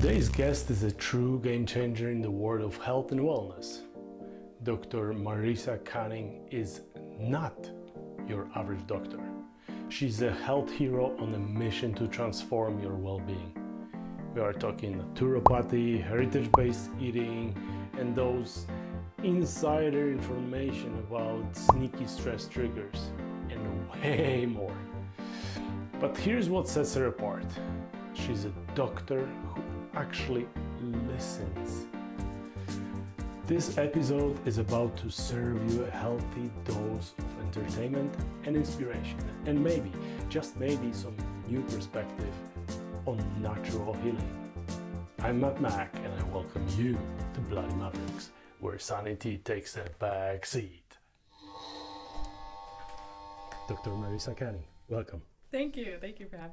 Today's guest is a true game changer in the world of health and wellness. Dr. Marissa Canning is not your average doctor. She's a health hero on a mission to transform your well-being. We are talking naturopathy, heritage-based eating, and those insider information about sneaky stress triggers, and way more. But here's what sets her apart. She's a doctor who actually listens. This episode is about to serve you a healthy dose of entertainment and inspiration, and maybe, just maybe, some new perspective on natural healing. I'm Matt Mack, and I welcome you to Bloody Mavericks, where sanity takes a back seat. Dr. Marissa Canning, welcome. Thank you for having me.